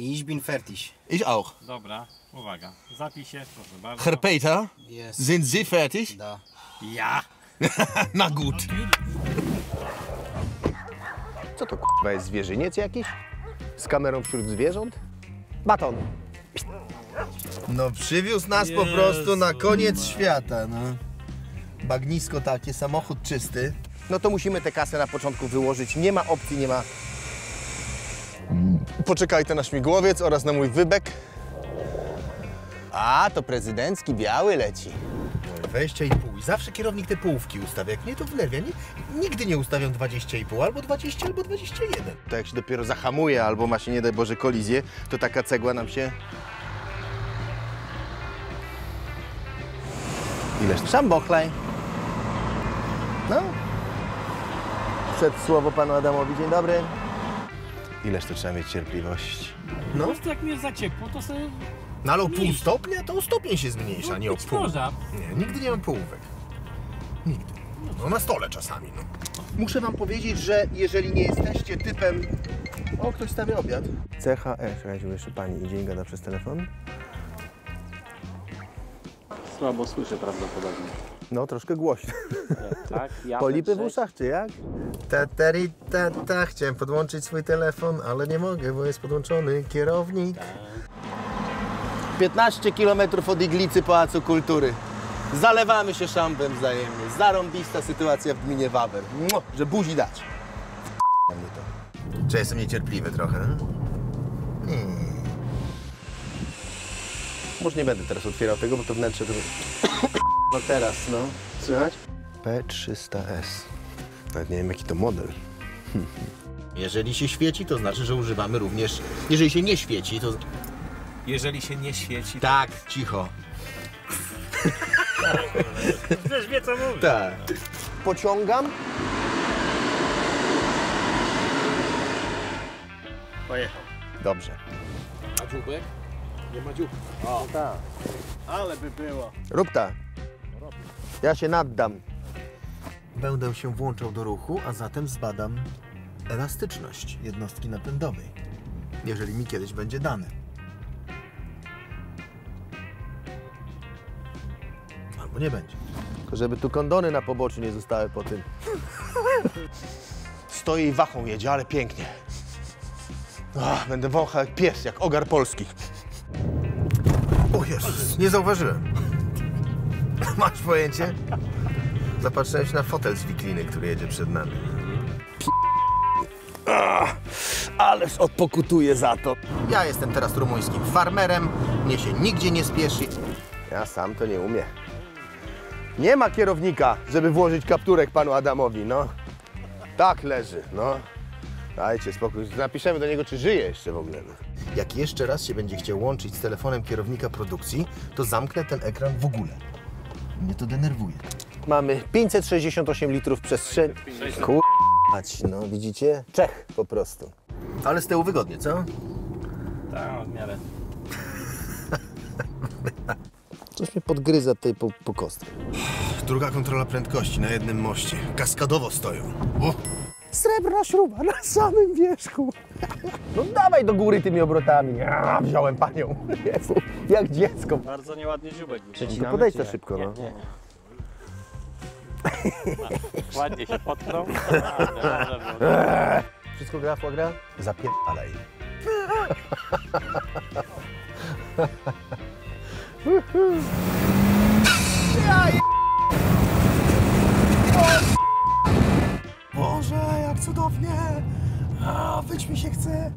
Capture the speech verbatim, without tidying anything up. Ich bin fertig. Ich auch. Dobra, uwaga. Zapisz się, proszę bardzo. Herr Peter, yes. Sind Sie fertig? Da. Ja. Na gut. Co to k***a jest, zwierzyniec jakiś? Z kamerą wśród zwierząt? Baton. No przywiózł nas Jezu. Po prostu na koniec Jezu. Świata, no. Bagnisko takie, samochód czysty. No to musimy tę kasę na początku wyłożyć. Nie ma opcji, nie ma... Poczekajcie na śmigłowiec oraz na mój wybek. A, to prezydencki biały leci. dwadzieścia i pół. Zawsze kierownik te połówki ustawia. Jak nie, to wlewia. Nigdy nie ustawiam dwadzieścia i pół. Albo dwadzieścia, albo dwadzieścia jeden. To jak się dopiero zahamuje, albo ma się, nie daj Boże, kolizję, to taka cegła nam się... Ileż? Szamboklej. No. Przed słowo panu Adamowi. Dzień dobry. Ileż tu trzeba mieć cierpliwości? No. Po jak mi jest za ciepło, to sobie... No ale o pół stopnia, to o stopień się zmniejsza, no, nie o pół. Nie, nigdy nie mam połówek. Nigdy. No na stole czasami, no. Muszę wam powiedzieć, że jeżeli nie jesteście typem... O, ktoś stawia obiad. C H E, czekajcie, jeszcze pani idzie i gada przez telefon. Słabo słyszę prawdopodobnie. No, troszkę głośno. Nie, tak, ja polipy w uszach, czy jak? Ta, ta, ri, ta, ta. Chciałem podłączyć swój telefon, ale nie mogę, bo jest podłączony kierownik. piętnaście kilometrów od iglicy Pałacu Kultury. Zalewamy się szambem wzajemnie. Zarąbista sytuacja w gminie Wawer. Że buzi dać. F***a mnie to. Czy jestem niecierpliwy trochę? Hmm. Może nie będę teraz otwierał tego, bo to wnętrze to... No teraz, no. Słychać? P trzysta S. Nawet nie wiem, jaki to model. Jeżeli się świeci, to znaczy, że używamy również... Jeżeli się nie świeci, to... Jeżeli się nie świeci... Tak, to... cicho. Też wie, co mówię. Tak. Pociągam. Pojechał. Dobrze. A dziubek? Nie ma dziubka. O, tak. Ale by było. Rób ta. Ja się naddam. Będę się włączał do ruchu, a zatem zbadam elastyczność jednostki napędowej, jeżeli mi kiedyś będzie dane. Albo nie będzie. Tylko żeby tu kondony na poboczu nie zostały po tym. Stoi i wachą jedzie, ale pięknie. Ach, będę wąchał jak pies, jak ogar polski. O Jezus, nie zauważyłem. Masz pojęcie? Zapatrzyłem się na fotel z wikliny, który jedzie przed nami. P... Ach, ależ odpokutuję za to. Ja jestem teraz rumuńskim farmerem, mnie się nigdzie nie spieszy. Ja sam to nie umiem. Nie ma kierownika, żeby włożyć kapturek panu Adamowi, no. Tak leży, no. Dajcie spokój, napiszemy do niego, czy żyje jeszcze w ogóle. Jak jeszcze raz się będzie chciał łączyć z telefonem kierownika produkcji, to zamknę ten ekran w ogóle. Mnie to denerwuje. Mamy pięćset sześćdziesiąt osiem litrów przestrzeni. K***ać, no widzicie? Czech po prostu. Ale z tyłu wygodnie, co? Tak, w miarę. Coś mnie podgryza tutaj po, po kostce. Druga kontrola prędkości na jednym moście. Kaskadowo stoją. O! Srebrna śruba na samym wierzchu. No dawaj do góry tymi obrotami. Ja, wziąłem panią. Jezu, jak dziecko. Bardzo nieładny dziubek. Przecinamy, to podejdź to szybko. Nie, no. Nie, nie. A, ładnie się potknął. Wszystko gra, gra? Zapierdalaj. Boże, jak cudownie! A, wyć mi się chce!